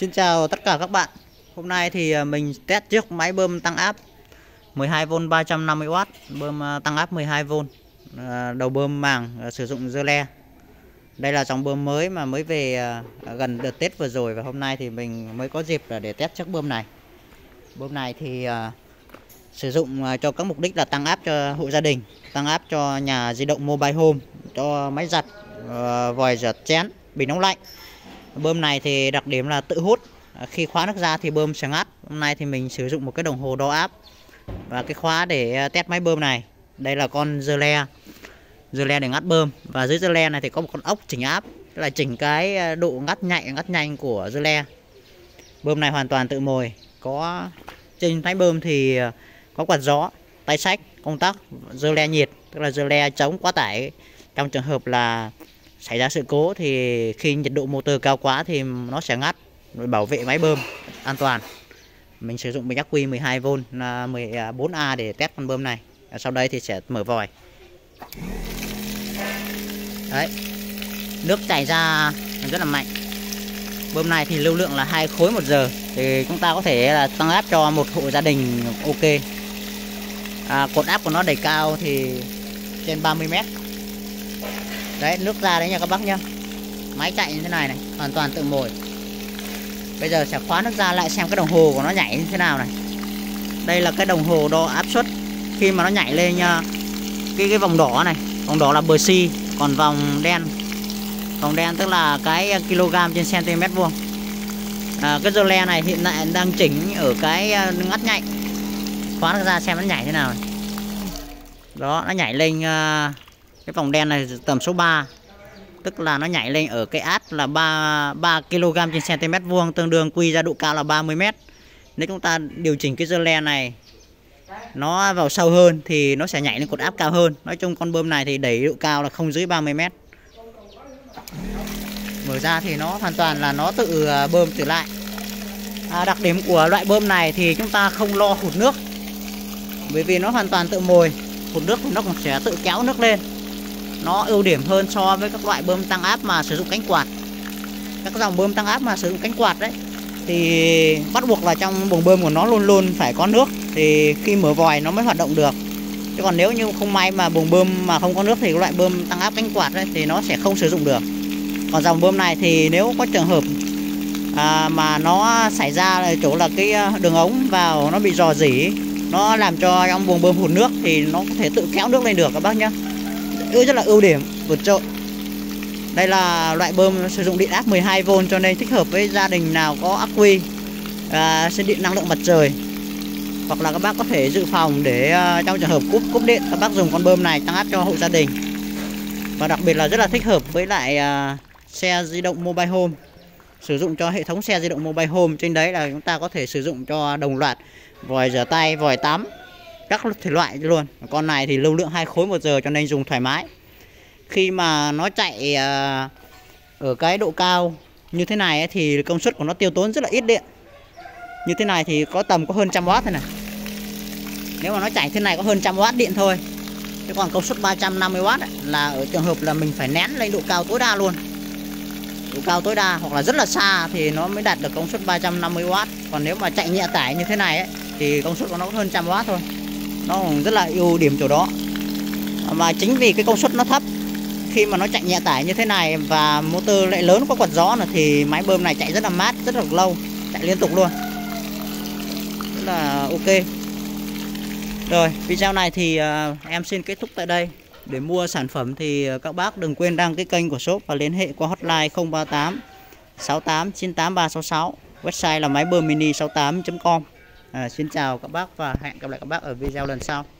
Xin chào tất cả các bạn. Hôm nay thì mình test chiếc máy bơm tăng áp 12V 350W, bơm tăng áp 12V, đầu bơm màng sử dụng dơ le. Đây là dòng bơm mới mà mới về gần đợt Tết vừa rồi, và hôm nay thì mình mới có dịp để test chiếc bơm này. Bơm này thì sử dụng cho các mục đích là tăng áp cho hộ gia đình, tăng áp cho nhà di động mobile home, cho máy giặt, vòi rửa chén, bình nóng lạnh. Bơm này thì đặc điểm là tự hút, khi khóa nước ra thì bơm sẽ ngắt. Hôm nay thì mình sử dụng một cái đồng hồ đo áp và cái khóa để test máy bơm này. Đây là con dơ le để ngắt bơm, và dưới dơ le này thì có một con ốc chỉnh áp, tức là chỉnh cái độ ngắt nhanh của dơ le. Bơm này hoàn toàn tự mồi, có trên máy bơm thì có quạt gió, tay sách, công tắc, dơ le nhiệt, tức là dơ le chống quá tải. Trong trường hợp là xảy ra sự cố thì khi nhiệt độ motor cao quá thì nó sẽ ngắt, bảo vệ máy bơm an toàn. Mình sử dụng bình ắc quy 12V 14A để test con bơm này. Sau đây thì sẽ mở vòi. Đấy, nước chảy ra rất là mạnh. Bơm này thì lưu lượng là 2 khối/giờ, thì chúng ta có thể là tăng áp cho một hộ gia đình ok. Cột áp của nó đẩy cao thì trên 30 m. Đấy, nước ra đấy nha các bác nhá. Máy chạy như thế này này, hoàn toàn tự mồi. Bây giờ sẽ khóa nước ra lại xem cái đồng hồ của nó nhảy như thế nào này. Đây là cái đồng hồ đo áp suất. Khi mà nó nhảy lên nha, cái vòng đỏ này, vòng đỏ là bờ xi, còn vòng đen tức là cái kg trên cm vuông. Cái dơ le này hiện tại đang chỉnh ở cái ngắt nhạy. Khóa nước ra xem nó nhảy thế nào này. Đó, nó nhảy lên cái vòng đen này tầm số 3, tức là nó nhảy lên ở cái áp là 3 kg/cm2, tương đương quy ra độ cao là 30 m. Nếu chúng ta điều chỉnh cái dơ le này nó vào sâu hơn thì nó sẽ nhảy lên cột áp cao hơn. Nói chung con bơm này thì đẩy độ cao là không dưới 30 m. Mở ra thì nó hoàn toàn là nó tự bơm trở lại. Đặc điểm của loại bơm này thì chúng ta không lo hụt nước, bởi vì nó hoàn toàn tự mồi. Hụt nước thì nó cũng sẽ tự kéo nước lên. Nó ưu điểm hơn so với các loại bơm tăng áp mà sử dụng cánh quạt. Các dòng bơm tăng áp mà sử dụng cánh quạt đấy thì bắt buộc là trong buồng bơm của nó luôn luôn phải có nước thì khi mở vòi nó mới hoạt động được. Chứ còn nếu như không may mà buồng bơm mà không có nước thì loại bơm tăng áp cánh quạt đấy thì nó sẽ không sử dụng được. Còn dòng bơm này thì nếu có trường hợp mà nó xảy ra là chỗ là cái đường ống vào nó bị rò rỉ, nó làm cho trong buồng bơm hụt nước thì nó có thể tự kéo nước lên được các bác nhé. Rất là ưu điểm vượt trội. Đây là loại bơm sử dụng điện áp 12V, cho nên thích hợp với gia đình nào có ắc quy xe điện năng lượng mặt trời, hoặc là các bác có thể dự phòng để trong trường hợp cúp điện các bác dùng con bơm này tăng áp cho hộ gia đình. Và đặc biệt là rất là thích hợp với lại xe di động mobile home, sử dụng cho hệ thống xe di động mobile home. Trên đấy là chúng ta có thể sử dụng cho đồng loạt vòi rửa tay, vòi tắm, các thể loại luôn. Con này thì lưu lượng 2 khối/giờ cho nên dùng thoải mái. Khi mà nó chạy ở cái độ cao như thế này ấy, thì công suất của nó tiêu tốn rất là ít điện. Như thế này thì có hơn 100W thôi này. Nếu mà nó chạy thế này có hơn 100W điện thôi. Chứ còn công suất 350W ấy, là ở trường hợp là mình phải nén lên độ cao tối đa luôn. Độ cao tối đa hoặc là rất là xa thì nó mới đạt được công suất 350W. Còn nếu mà chạy nhẹ tải như thế này ấy, thì công suất của nó có hơn 100W thôi. Nó cũng rất là ưu điểm chỗ đó. Mà chính vì cái công suất nó thấp, khi mà nó chạy nhẹ tải như thế này và motor lại lớn, có quạt gió nữa, thì máy bơm này chạy rất là mát, rất là lâu, chạy liên tục luôn, rất là ok. Rồi, video này thì em xin kết thúc tại đây. Để mua sản phẩm thì các bác đừng quên đăng ký kênh của shop và liên hệ qua hotline 038 6898366, website là máy bơm mini 68.com. Xin chào các bác và hẹn gặp lại các bác ở video lần sau.